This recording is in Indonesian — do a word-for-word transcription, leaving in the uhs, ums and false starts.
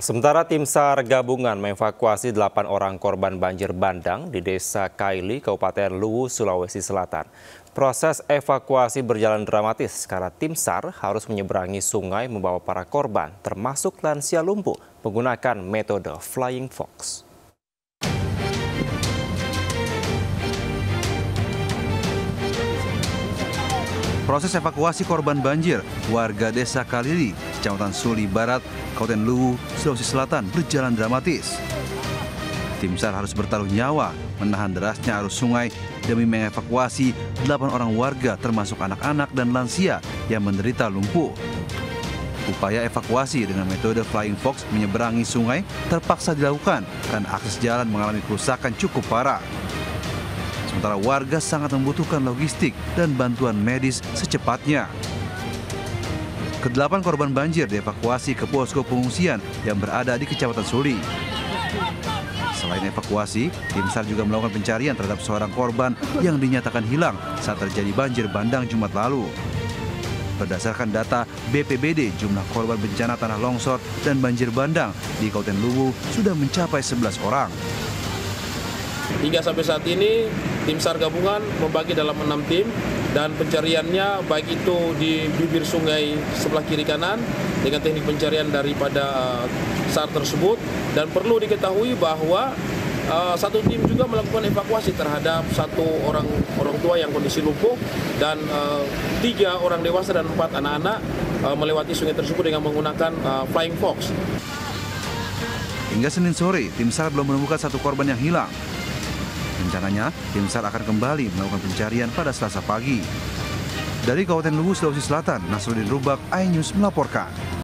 Sementara tim SAR gabungan mengevakuasi delapan orang korban banjir bandang di Desa Kaili, Kabupaten Luwu, Sulawesi Selatan. Proses evakuasi berjalan dramatis karena tim SAR harus menyeberangi sungai membawa para korban, termasuk lansia lumpuh, menggunakan metode Flying Fox. Proses evakuasi korban banjir warga Desa Kaili, Kecamatan Suli Barat, Kabupaten Luwu, Sulawesi Selatan berjalan dramatis. Tim SAR harus bertaruh nyawa menahan derasnya arus sungai demi mengevakuasi delapan orang warga termasuk anak-anak dan lansia yang menderita lumpuh. Upaya evakuasi dengan metode Flying Fox menyeberangi sungai terpaksa dilakukan karena akses jalan mengalami kerusakan cukup parah. Sementara warga sangat membutuhkan logistik dan bantuan medis secepatnya. Kedelapan korban banjir dievakuasi ke posko pengungsian yang berada di Kecamatan Suli. Selain evakuasi, tim SAR juga melakukan pencarian terhadap seorang korban yang dinyatakan hilang saat terjadi banjir bandang Jumat lalu. Berdasarkan data B P B D, jumlah korban bencana tanah longsor dan banjir bandang di Kabupaten Luwu sudah mencapai sebelas orang. Hingga sampai saat ini, tim SAR gabungan membagi dalam enam tim dan pencariannya baik itu di bibir sungai sebelah kiri kanan dengan teknik pencarian daripada SAR tersebut. Dan perlu diketahui bahwa uh, satu tim juga melakukan evakuasi terhadap satu orang orang tua yang kondisi lumpuh dan uh, tiga orang dewasa dan empat anak-anak uh, melewati sungai tersebut dengan menggunakan uh, Flying Fox. Hingga Senin sore, tim SAR belum menemukan satu korban yang hilang. Rencananya, tim SAR akan kembali melakukan pencarian pada Selasa pagi. Dari Kabupaten Luwu, Sulawesi Selatan, Nasruddin Rubak, iNews melaporkan.